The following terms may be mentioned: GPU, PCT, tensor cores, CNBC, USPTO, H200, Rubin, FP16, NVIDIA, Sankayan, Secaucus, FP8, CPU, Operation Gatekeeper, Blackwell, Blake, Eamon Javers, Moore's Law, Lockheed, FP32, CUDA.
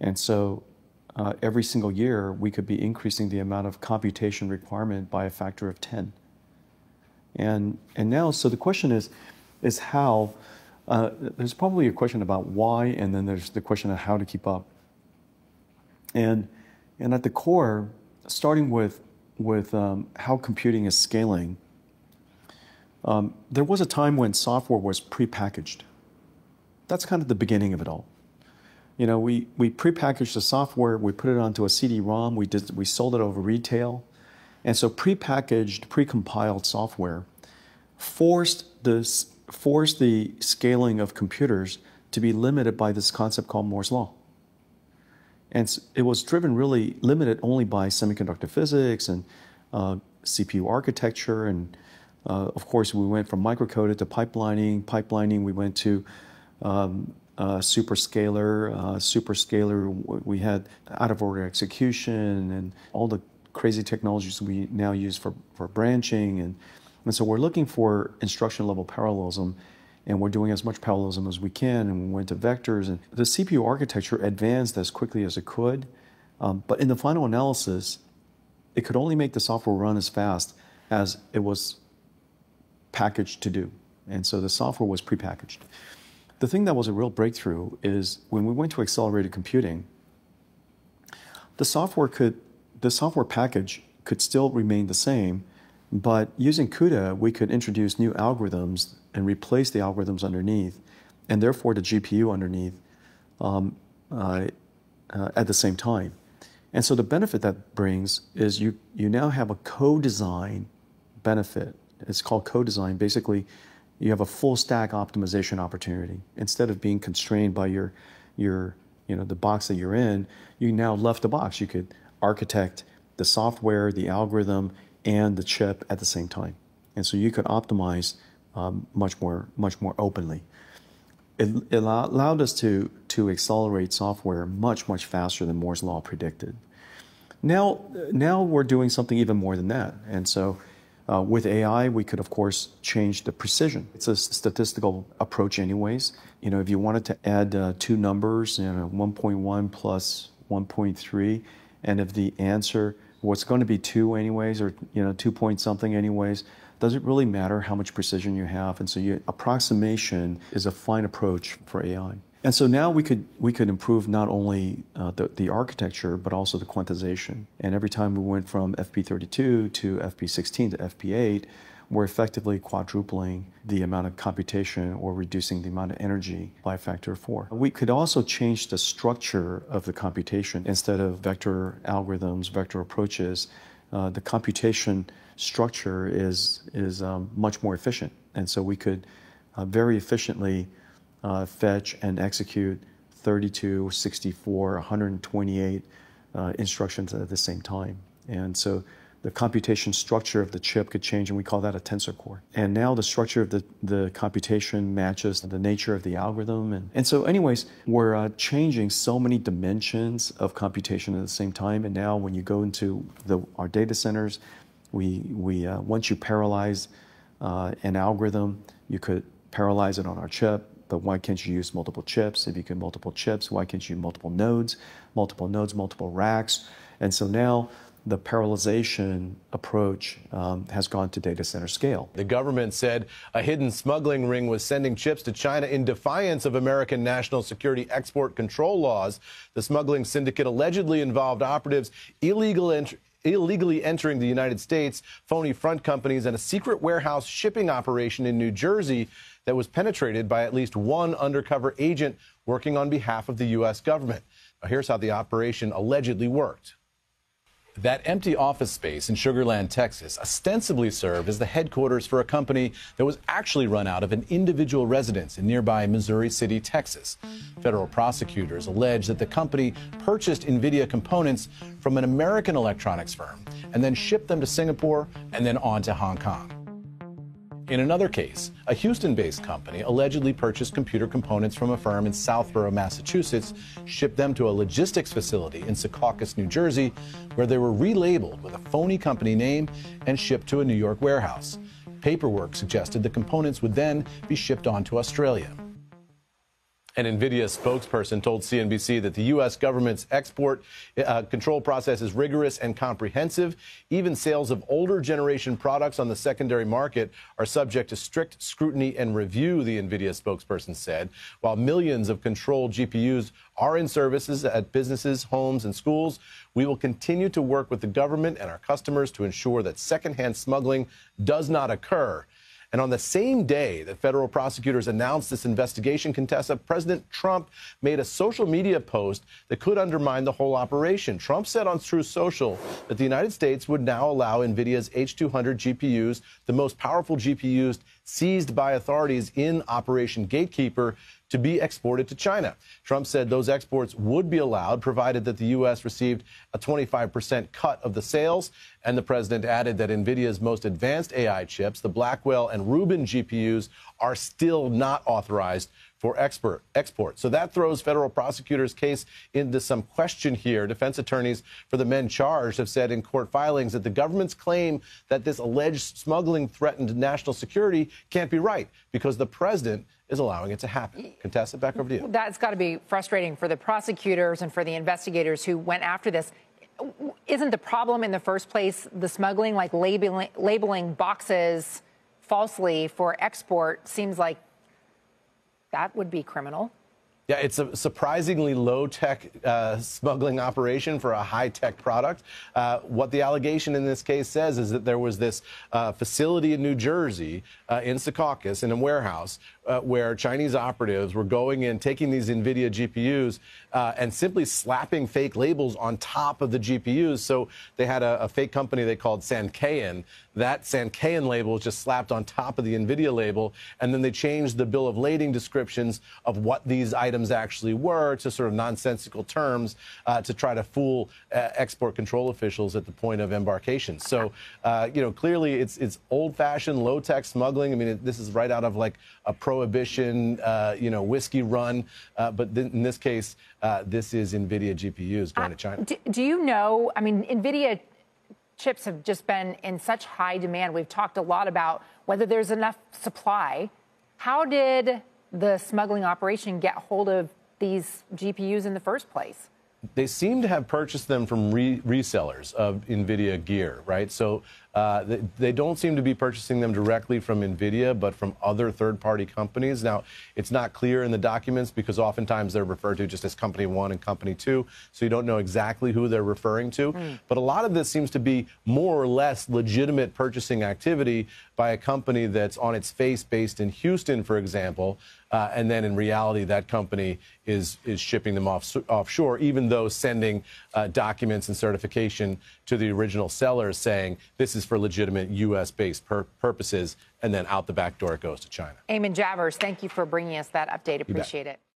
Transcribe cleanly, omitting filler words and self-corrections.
And so every single year, we could be increasing the amount of computation requirement by a factor of 10. And now, so the question is how. There's probably a question about why, and then there's the question of how to keep up. And at the core, starting with how computing is scaling, there was a time when software was prepackaged. That's kind of the beginning of it all. You know, we prepackaged the software, we put it onto a CD-ROM, we sold it over retail. And so prepackaged, precompiled software forced the scaling of computers to be limited by this concept called Moore's Law. And it was driven really limited only by semiconductor physics and CPU architecture. And of course, we went from microcoded to pipelining. Pipelining, we went to superscalar. Superscalar, we had out-of-order execution and all the crazy technologies we now use for branching. And so we're looking for instruction level parallelism, and we're doing as much parallelism as we can, and we went to vectors. And the CPU architecture advanced as quickly as it could, but in the final analysis, it could only make the software run as fast as it was packaged to do. And so the software was prepackaged. The thing that was a real breakthrough is when we went to accelerated computing, the software package could still remain the same, but using CUDA, we could introduce new algorithms and replace the algorithms underneath, and therefore the GPU underneath at the same time. And so the benefit that brings is you now have a co-design benefit. It's called co-design. Basically, you have a full stack optimization opportunity. Instead of being constrained by the box that you're in, you now left the box. You could architect the software, the algorithm, and the chip at the same time. And so you could optimize much more openly. It allowed us to accelerate software much faster than Moore's Law predicted. Now we're doing something even more than that. And so with AI, we could of course change the precision. It's a statistical approach anyways. You know, if you wanted to add two numbers, 1.1 plus 1.3, and if the answer was going to be 2 anyways, or 2 point something anyways, does it really matter how much precision you have? And so approximation is a fine approach for AI. And so now we could improve not only the architecture, but also the quantization. And every time we went from FP32 to FP16 to FP8, we're effectively quadrupling the amount of computation or reducing the amount of energy by a factor of 4. We could also change the structure of the computation. Instead of vector algorithms, vector approaches, the computation structure is much more efficient. And so we could very efficiently fetch and execute 32, 64, 128 instructions at the same time. And so the computation structure of the chip could change, and we call that a tensor core. And now the structure of the computation matches the nature of the algorithm. And so anyways, we're changing so many dimensions of computation at the same time. And now when you go into our data centers, we once you parallelize an algorithm, you could parallelize it on our chip. But why can't you use multiple chips? If you can multiple chips, why can't you use multiple nodes, multiple racks? And so now, the parallelization approach has gone to data center scale. The government said a hidden smuggling ring was sending chips to China in defiance of American national security export control laws. The smuggling syndicate allegedly involved operatives illegally entering the United States, phony front companies, and a secret warehouse shipping operation in New Jersey that was penetrated by at least one undercover agent working on behalf of the U.S. government. Now, here's how the operation allegedly worked. That empty office space in Sugar Land, Texas, ostensibly served as the headquarters for a company that was actually run out of an individual residence in nearby Missouri City, Texas. Federal prosecutors allege that the company purchased NVIDIA components from an American electronics firm and then shipped them to Singapore and then on to Hong Kong. In another case, a Houston-based company allegedly purchased computer components from a firm in Southborough, Massachusetts, shipped them to a logistics facility in Secaucus, New Jersey, where they were relabeled with a phony company name and shipped to a New York warehouse. Paperwork suggested the components would then be shipped on to Australia. An NVIDIA spokesperson told CNBC that the U.S. government's export control process is rigorous and comprehensive. Even sales of older generation products on the secondary market are subject to strict scrutiny and review, the NVIDIA spokesperson said. While millions of controlled GPUs are in services at businesses, homes, and schools, we will continue to work with the government and our customers to ensure that secondhand smuggling does not occur. And on the same day that federal prosecutors announced this investigation, Contessa, President Trump made a social media post that could undermine the whole operation. Trump said on Truth Social that the United States would now allow NVIDIA's H200 GPUs, the most powerful GPUs seized by authorities in Operation Gatekeeper, to be exported to China. Trump said those exports would be allowed, provided that the U.S. received a 25% cut of the sales. And the president added that NVIDIA's most advanced AI chips, the Blackwell and Rubin GPUs, are still not authorized for export. So that throws federal prosecutors' case into some question here. Defense attorneys for the men charged have said in court filings that the government's claim that this alleged smuggling threatened national security can't be right because the president is allowing it to happen. Contessa, back over to you. That's got to be frustrating for the prosecutors and for the investigators who went after this. Isn't the problem in the first place the smuggling, like labeling boxes falsely for export? Seems like that would be criminal. Yeah, it's a surprisingly low-tech smuggling operation for a high-tech product. What the allegation in this case says is that there was this facility in New Jersey, in Secaucus, in a warehouse, where Chinese operatives were going in, taking these NVIDIA GPUs and simply slapping fake labels on top of the GPUs. So they had a fake company they called Sankayan. That Sankayan label was just slapped on top of the NVIDIA label, and then they changed the bill of lading descriptions of what these items actually were to sort of nonsensical terms to try to fool export control officials at the point of embarkation. So, you know, clearly it's old-fashioned, low-tech smuggling. I mean, this is right out of, like, a Prohibition, you know, whiskey run. But in this case, this is NVIDIA GPUs going to China. Do you know, I mean, NVIDIA chips have just been in such high demand. We've talked a lot about whether there's enough supply. How did the smuggling operation get hold of these GPUs in the first place? They seem to have purchased them from resellers of NVIDIA gear, right? So they don't seem to be purchasing them directly from NVIDIA, but from other third-party companies. Now, it's not clear in the documents because oftentimes they're referred to just as Company 1 and Company 2, so you don't know exactly who they're referring to. But a lot of this seems to be more or less legitimate purchasing activity by a company that's on its face based in Houston, for example, and then in reality that company is shipping them offshore, even though sending documents and certification to the original sellers saying this is for legitimate U.S.-based purposes, and then out the back door it goes to China. Eamon Javers, thank you for bringing us that update. Appreciate it.